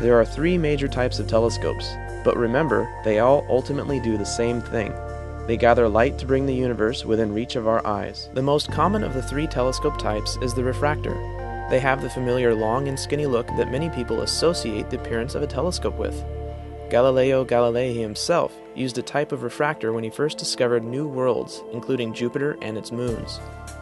There are three major types of telescopes, but remember, they all ultimately do the same thing. They gather light to bring the universe within reach of our eyes. The most common of the three telescope types is the refractor. They have the familiar long and skinny look that many people associate the appearance of a telescope with. Galileo Galilei himself used a type of refractor when he first discovered new worlds, including Jupiter and its moons.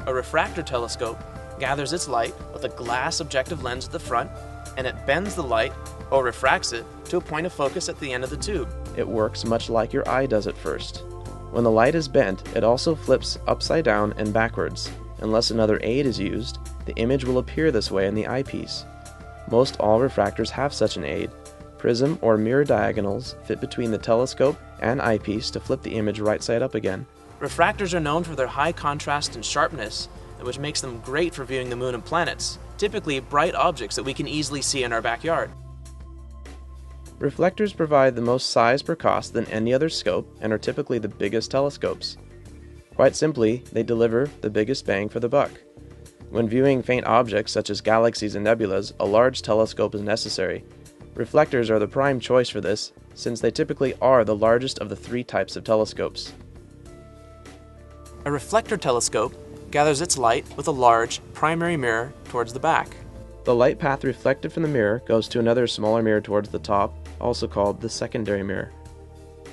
A refractor telescope gathers its light with a glass objective lens at the front, and it bends the light, or refracts it, to a point of focus at the end of the tube. It works much like your eye does at first. When the light is bent, it also flips upside down and backwards. Unless another aid is used, the image will appear this way in the eyepiece. Most all refractors have such an aid. Prism or mirror diagonals fit between the telescope and eyepiece to flip the image right side up again. Refractors are known for their high contrast and sharpness, which makes them great for viewing the moon and planets, typically bright objects that we can easily see in our backyard. Reflectors provide the most size per cost than any other scope and are typically the biggest telescopes. Quite simply, they deliver the biggest bang for the buck. When viewing faint objects such as galaxies and nebulas, a large telescope is necessary. Reflectors are the prime choice for this, since they typically are the largest of the three types of telescopes. A reflector telescope gathers its light with a large primary mirror towards the back. The light path reflected from the mirror goes to another smaller mirror towards the top, also called the secondary mirror.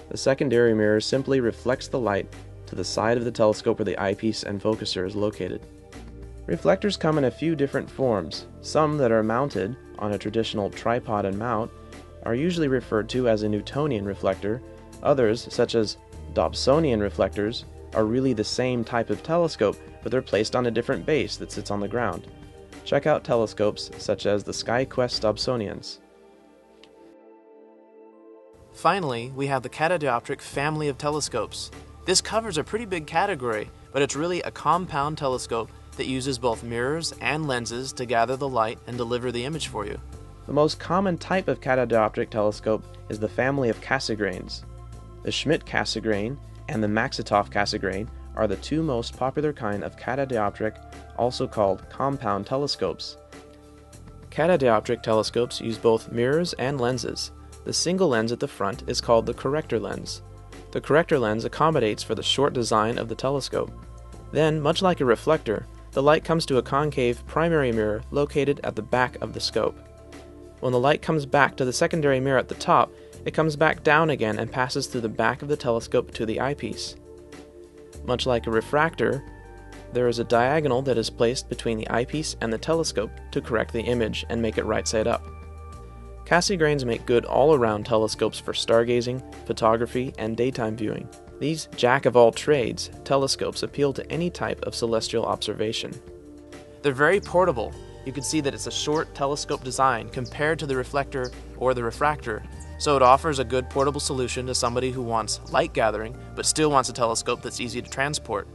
The secondary mirror simply reflects the light to the side of the telescope where the eyepiece and focuser is located. Reflectors come in a few different forms. Some that are mounted on a traditional tripod and mount are usually referred to as a Newtonian reflector. Others, such as Dobsonian reflectors, are really the same type of telescope, but they're placed on a different base that sits on the ground. Check out telescopes such as the SkyQuest Dobsonians. Finally, we have the catadioptric family of telescopes. This covers a pretty big category, but it's really a compound telescope that uses both mirrors and lenses to gather the light and deliver the image for you. The most common type of catadioptric telescope is the family of Cassegrains. The Schmidt Cassegrain and the Maksutov Cassegrain are the two most popular kind of catadioptric, also called compound telescopes. Catadioptric telescopes use both mirrors and lenses. The single lens at the front is called the corrector lens. The corrector lens accommodates for the short design of the telescope. Then, much like a reflector, the light comes to a concave primary mirror located at the back of the scope. When the light comes back to the secondary mirror at the top, it comes back down again and passes through the back of the telescope to the eyepiece. Much like a refractor, there is a diagonal that is placed between the eyepiece and the telescope to correct the image and make it right side up. Cassegrains make good all-around telescopes for stargazing, photography, and daytime viewing. These jack-of-all-trades telescopes appeal to any type of celestial observation. They're very portable. You can see that it's a short telescope design compared to the reflector or the refractor, so it offers a good portable solution to somebody who wants light gathering but still wants a telescope that's easy to transport.